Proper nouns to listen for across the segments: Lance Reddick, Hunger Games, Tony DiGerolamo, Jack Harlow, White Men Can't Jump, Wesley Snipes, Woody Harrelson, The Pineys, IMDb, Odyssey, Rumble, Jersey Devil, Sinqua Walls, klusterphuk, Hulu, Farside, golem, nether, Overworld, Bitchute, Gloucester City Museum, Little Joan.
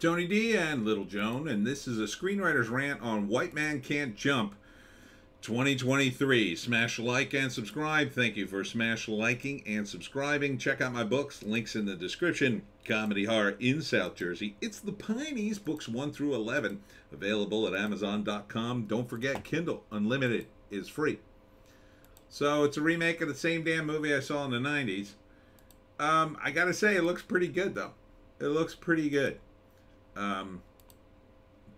Tony D and Little Joan, and this is a screenwriter's rant on White Man Can't Jump 2023. Smash like and subscribe. Thank you for smash liking and subscribing. Check out my books, links in the description. Comedy Horror in South Jersey, It's the Pineys, books 1 through 11, available at Amazon.com. Don't forget, Kindle Unlimited is free. So it's a remake of the same damn movie I saw in the 90s. I gotta say, it looks pretty good though. It looks pretty good.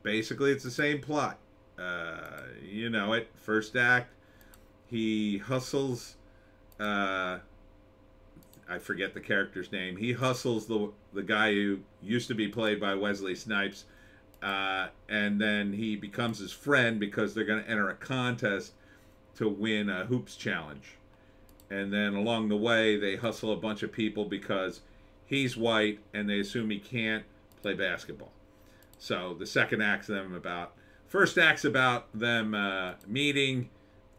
Basically, it's the same plot. You know it. First act, he hustles, I forget the character's name. He hustles the guy who used to be played by Wesley Snipes, and then he becomes his friend because they're going to enter a contest to win a hoops challenge. And then along the way, they hustle a bunch of people because he's white and they assume he can't play basketball. So the second act's them about... First act's about them meeting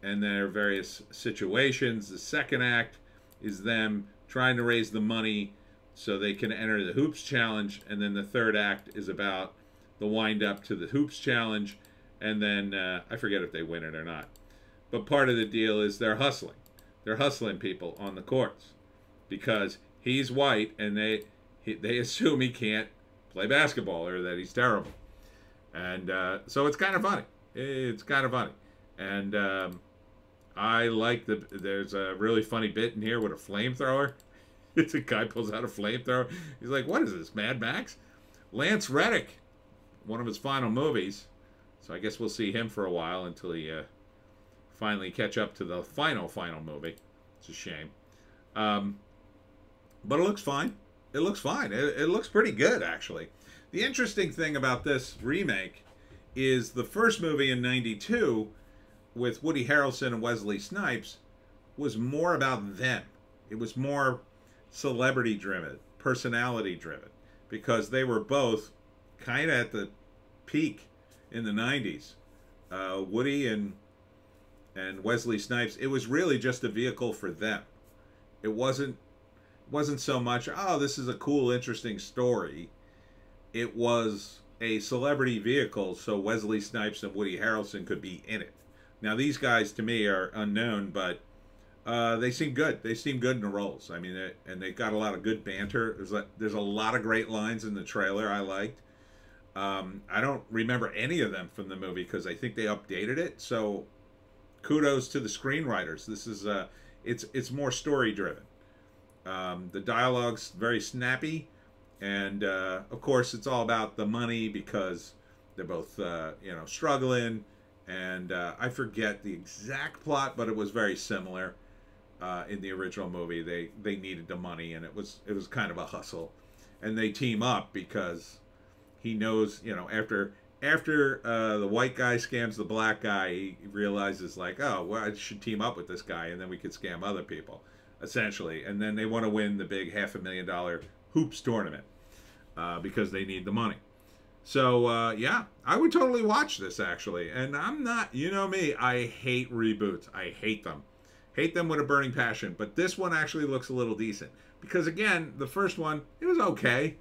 and their various situations. The second act is them trying to raise the money so they can enter the hoops challenge. And then the third act is about the wind up to the hoops challenge. And then I forget if they win it or not. But part of the deal is they're hustling. They're hustling people on the courts because he's white and they assume he can't play basketball or that he's terrible. And so it's kind of funny. It's kind of funny. And I like the... There's a really funny bit in here with a flamethrower. It's a guy pulls out a flamethrower. He's like, what is this, Mad Max? Lance Reddick, one of his final movies. So I guess we'll see him for a while until he finally catch up to the final movie. It's a shame. But it looks fine. It looks fine. It looks pretty good, actually. The interesting thing about this remake is the first movie in '92 with Woody Harrelson and Wesley Snipes was more about them. It was more celebrity-driven, personality-driven, because they were both kind of at the peak in the 90s. Woody and Wesley Snipes, it was really just a vehicle for them. It wasn't so much, oh, this is a cool, interesting story. It was a celebrity vehicle, so Wesley Snipes and Woody Harrelson could be in it. Now, these guys, to me, are unknown, but they seem good. They seem good in the roles. I mean, and they've got a lot of good banter. There's a lot of great lines in the trailer I liked. I don't remember any of them from the movie because I think they updated it, so kudos to the screenwriters. This is it's more story-driven. The dialogue's very snappy. And, of course, it's all about the money because they're both, you know, struggling. And I forget the exact plot, but it was very similar in the original movie. They needed the money, and it was kind of a hustle. And they team up because he knows, you know, after the white guy scams the black guy, he realizes, like, oh, well, I should team up with this guy, and then we could scam other people, essentially. And then they want to win the big $500,000 hoops tournament because they need the money. So yeah, I would totally watch this, actually. And I'm not, you know me, I hate reboots. I hate them. Hate them with a burning passion. But this one actually looks a little decent because, again, the first one, it was okay,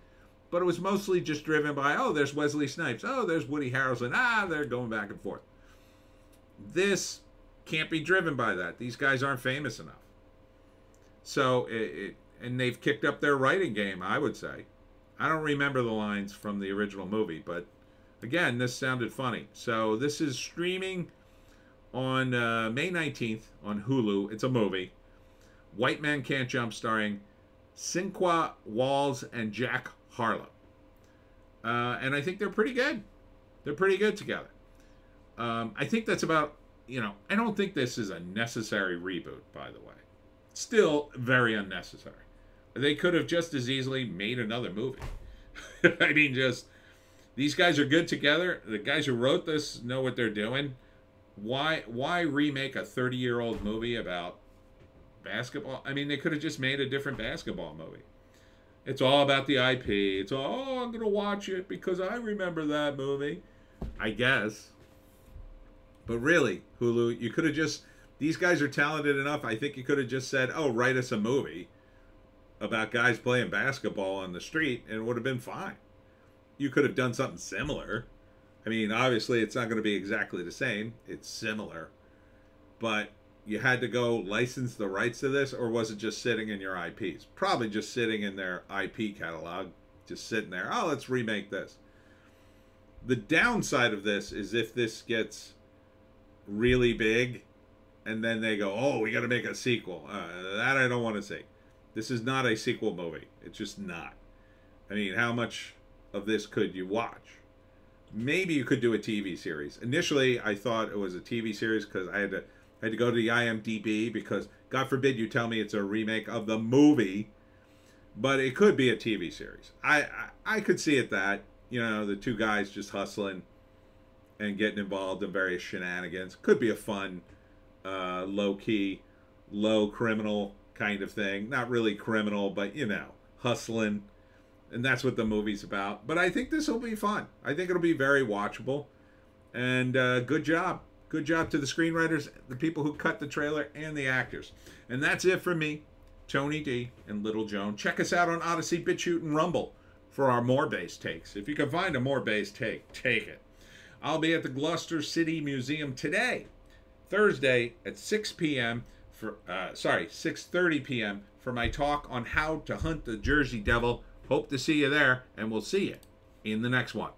but it was mostly just driven by, oh, there's Wesley Snipes, oh, there's Woody Harrelson, ah, they're going back and forth. This can't be driven by that. These guys aren't famous enough. So and they've kicked up their writing game, I would say. I don't remember the lines from the original movie, but again, this sounded funny. So this is streaming on May 19th on Hulu. It's a movie. White Man Can't Jump, starring Sinqua Walls and Jack Harlow. And I think they're pretty good. They're pretty good together. I think that's about, you know, I don't think this is a necessary reboot, by the way. Still very unnecessary. They could have just as easily made another movie. I mean, just, these guys are good together. The guys who wrote this know what they're doing. Why remake a 30-year-old movie about basketball? I mean, they could have just made a different basketball movie. It's all about the IP. It's all, oh, I'm going to watch it because I remember that movie, I guess. But really, Hulu, you could have just... These guys are talented enough. I think you could have just said, oh, write us a movie about guys playing basketball on the street, and it would have been fine. you could have done something similar. I mean, obviously, it's not going to be exactly the same. It's similar. But you had to go license the rights to this, or was it just sitting in your IPs? Probably just sitting in their IP catalog, just sitting there. Oh, let's remake this. The downside of this is if this gets really big, and then they go, oh, we got to make a sequel. That I don't want to see. This is not a sequel movie. It's just not. I mean, how much of this could you watch? Maybe you could do a TV series. Initially, I thought it was a TV series because I had to go to the IMDb because, God forbid, you tell me it's a remake of the movie. But it could be a TV series. I could see it that, you know, the two guys just hustling and getting involved in various shenanigans. Could be a fun, low-key, low-criminal kind of thing. Not really criminal, but, you know, hustling. And that's what the movie's about. But I think this will be fun. I think it'll be very watchable. And good job. Good job to the screenwriters, the people who cut the trailer, and the actors. And that's it for me, Tony D and Little Joan. Check us out on Odyssey, Bitchute, and Rumble for our more base takes. If you can find a more base take, take it. I'll be at the Gloucester City Museum today, Thursday at 6 p.m. for 6:30 p.m. for my talk on how to hunt the Jersey Devil. Hope to see you there, and we'll see you in the next one.